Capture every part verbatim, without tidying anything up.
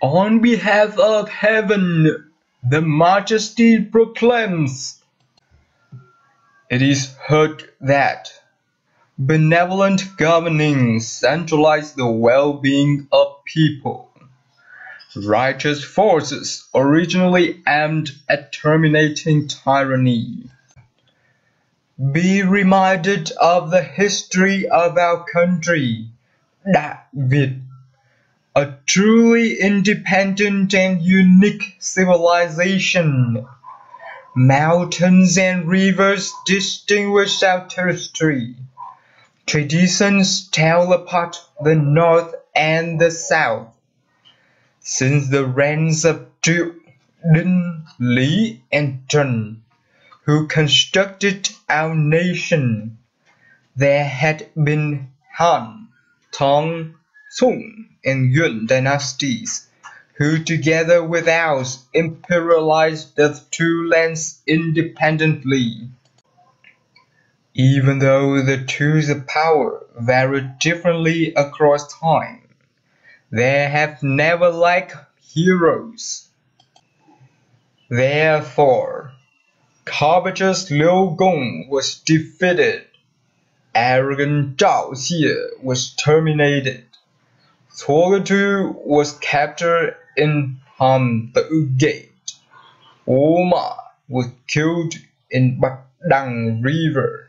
On behalf of heaven, the majesty proclaims. It is heard that benevolent governing centralizes the well-being of people. Righteous forces originally aimed at terminating tyranny. Be reminded of the history of our country, Đại Việt, a truly independent and unique civilization. Mountains and rivers distinguish our territory. Traditions tell apart the north and the south. Since the reigns of Zhu, Dinh, Li, and Chen, who constructed our nation, there had been Han, Tong, Song, and Yun dynasties, who together with ours imperialized the two lands independently. Even though the tools of power varied differently across time, they have never lacked heroes. Therefore, Carvous Liu Gong was defeated, arrogant Zhao Xie was terminated, Togu was captured in Han Gate, Oma was killed in Badang River.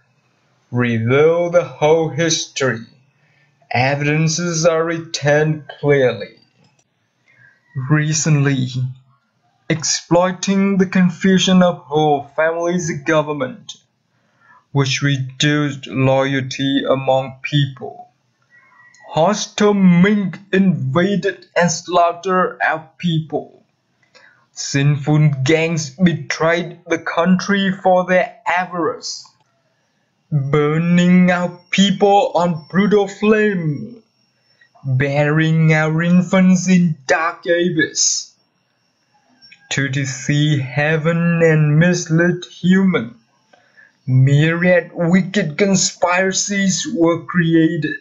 Reveal the whole history. Evidences are retained clearly. Recently, exploiting the confusion of whole families government, which reduced loyalty among people, hostile Ming invaded and slaughtered our people. Sinful gangs betrayed the country for their avarice, burning our people on brutal flame, burying our infants in dark abyss, to deceive heaven and mislead human. Myriad wicked conspiracies were created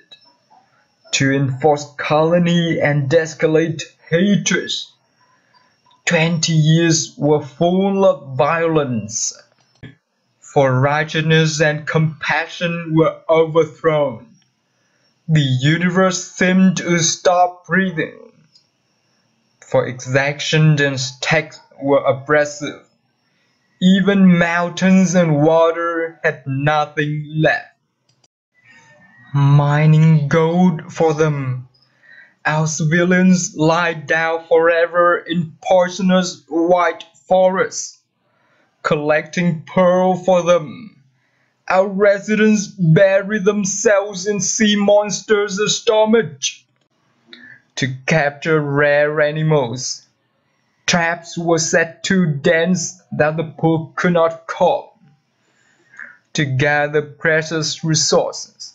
to enforce colony and escalate hatred. Twenty years were full of violence, for righteousness and compassion were overthrown. The universe seemed to stop breathing, for exactions and taxes were oppressive. Even mountains and water had nothing left. Mining gold for them, our civilians lie down forever in poisonous white forests, collecting pearl for them. Our residents bury themselves in sea monsters' stomachs to capture rare animals. Traps were set too dense that the poor could not cope. To gather precious resources,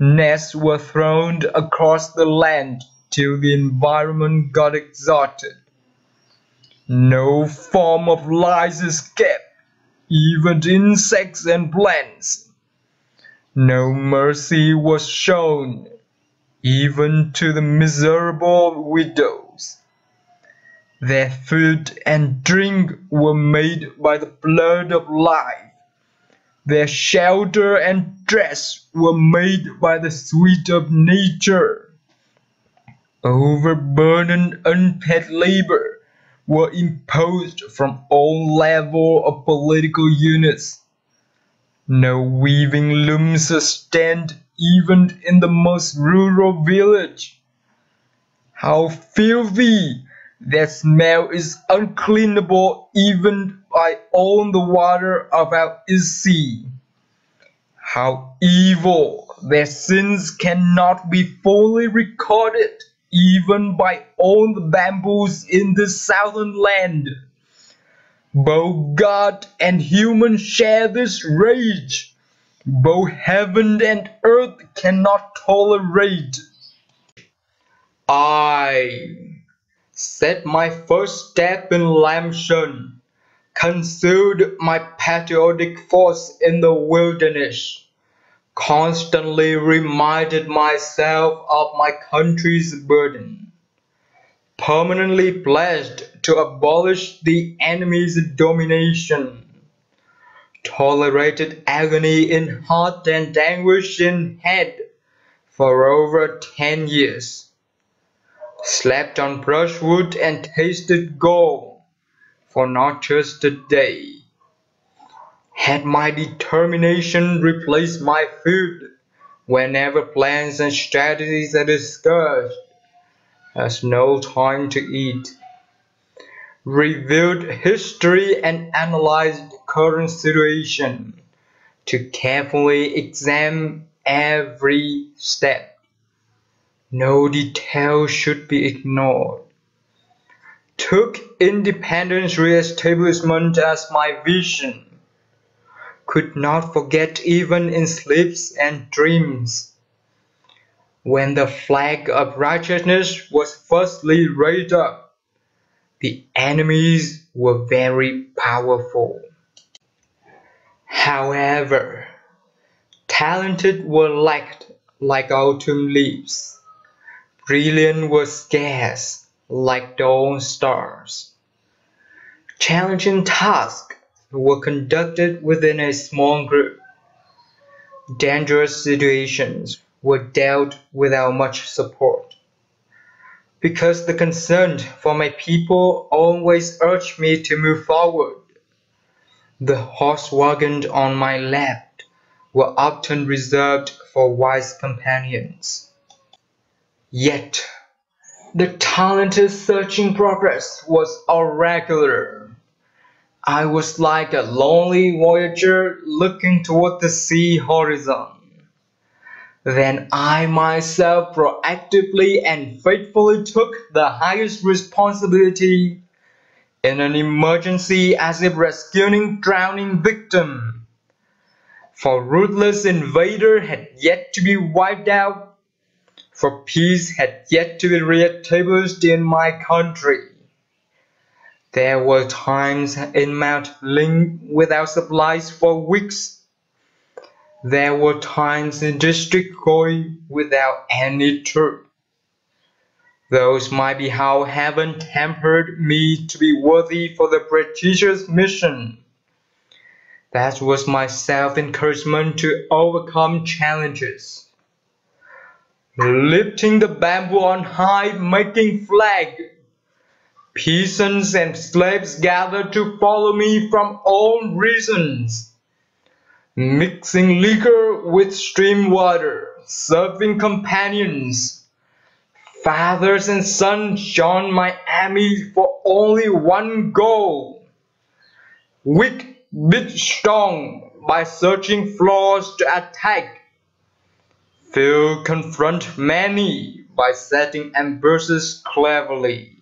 nets were thrown across the land till the environment got exhausted. No form of life escaped, even insects and plants. No mercy was shown, even to the miserable widows. Their food and drink were made by the blood of life. Their shelter and dress were made by the sweat of nature. Overburdened, unpaid labor were imposed from all levels of political units. No weaving looms sustained even in the most rural village. How filthy! Their smell is uncleanable even by all the water of our sea. How evil! Their sins cannot be fully recorded, even by all the bamboos in this southern land. Both God and human share this rage. Both heaven and earth cannot tolerate. I set my first step in Lamson, concealed my patriotic force in the wilderness, constantly reminded myself of my country's burden. permanently pledged to abolish the enemy's domination, tolerated agony in heart and anguish in head for over ten years, slept on brushwood and tasted gall for not just a day. Had my determination replaced my food whenever plans and strategies are discussed, has no time to eat, reviewed history and analyzed current situation to carefully examine every step. No detail should be ignored. Took independence re-establishment as my vision. Could not forget even in sleeps and dreams. When the flag of righteousness was firstly raised up, the enemies were very powerful. However, talented were lacked like autumn leaves. Brilliant were scarce like dawn stars. Challenging tasks were conducted within a small group. Dangerous situations were dealt without much support. Because the concern for my people always urged me to move forward, the horse wagons on my left were often reserved for wise companions. Yet, the talented searching progress was irregular. I was like a lonely voyager looking toward the sea horizon. Then I myself proactively and faithfully took the highest responsibility in an emergency as if rescuing drowning victim. For ruthless invader had yet to be wiped out, for peace had yet to be re-established in my country. There were times in Mount Ling without supplies for weeks. There were times in District Koi without any troop. Those might be how heaven tempered me to be worthy for the prestigious mission. That was my self-encouragement to overcome challenges. Lifting the bamboo on high, making flag. Peasants and slaves gathered to follow me from all regions, mixing liquor with stream water, serving companions. Fathers and sons joined my army for only one goal. Weak beat strong by searching flaws to attack. Few confront many by setting ambushes cleverly.